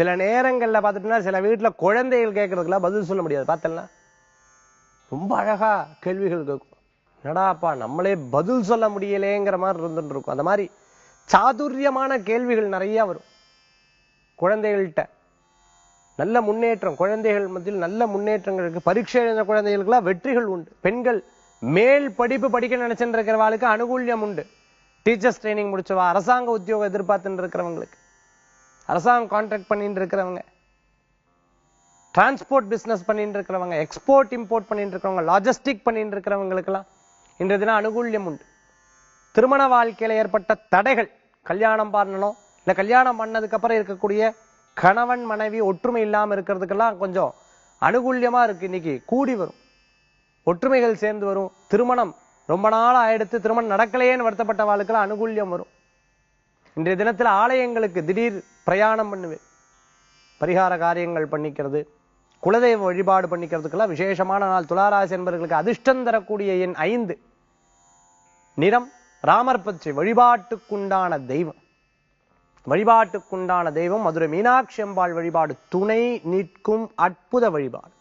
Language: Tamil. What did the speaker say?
சில நேரங்களில் பார்த்துட்டோம்னா சில வீட்டில் குழந்தைகள் கேட்கறதுக்குலாம் பதில் சொல்ல முடியாது. பார்த்தல்ல ரொம்ப அழகா கேள்விகள் கேட்கும். என்னடாப்பா நம்மளே பதில் சொல்ல முடியலேங்கிற மாதிரி இருந்துட்டு இருக்கும். அந்த மாதிரி சாதுரியமான கேள்விகள் நிறைய வரும் குழந்தைகள்கிட்ட. நல்ல முன்னேற்றம், குழந்தைகள் மத்தியில் நல்ல முன்னேற்றங்களுக்கு, பரீட்சை எழுந்த குழந்தைகளுக்குலாம் வெற்றிகள் உண்டு. பெண்கள் மேல் படிப்பு படிக்க நினைச்சுட்டு இருக்கிறவாளுக்கு அனுகூல்யம் உண்டு. டீச்சர்ஸ் ட்ரைனிங் முடிச்சவா, அரசாங்க உத்தியோகம் எதிர்பார்த்துட்டு இருக்கிறவங்களுக்கு, அரசாங்கம் கான்ட்ராக்ட் பண்ணிட்டு இருக்கிறவங்க, டிரான்ஸ்போர்ட் பிஸ்னஸ் பண்ணிட்டு இருக்கிறவங்க, எக்ஸ்போர்ட் இம்போர்ட் பண்ணிட்டு இருக்கிறவங்க, லாஜிஸ்டிக் பண்ணிட்டு இருக்கிறவங்களுக்கெல்லாம் இன்றைய தினம் அனுகூல்யம் உண்டு. திருமண வாழ்க்கையில் ஏற்பட்ட தடைகள், கல்யாணம் பண்ணணும் இல்லை கல்யாணம் பண்ணதுக்கு அப்புறம் இருக்கக்கூடிய கணவன் மனைவி ஒற்றுமை இல்லாமல் இருக்கிறதுக்கெல்லாம் கொஞ்சம் அனுகூல்யமா இருக்கு. இன்னைக்கு கூடி வரும், ஒற்றுமைகள் சேர்ந்து வரும். திருமணம் ரொம்ப நாள் ஆயிடுத்து திருமணம் நடக்கலையேன்னு வருத்தப்பட்ட வாழ்க்கையில் அனுகூல்யம் வரும். இன்றைய தினத்தில் ஆலயங்களுக்கு திடீர் பிரயாணம் பண்ணுவேன், பரிகார காரியங்கள் பண்ணிக்கிறது, குலதெய்வ வழிபாடு பண்ணிக்கிறதுக்கெல்லாம் விசேஷமான நாள். துளாராசி என்பவர்களுக்கு அதிர்ஷ்டம் தரக்கூடிய எண் 5, நிறம் ராமர்பத்தி, வழிபாட்டுக்குண்டான தெய்வம், வழிபாட்டுக்குண்டான தெய்வம் மதுரை மீனாட்சி அம்பாள் வழிபாடு, துணை நிற்கும் அற்புத வழிபாடு.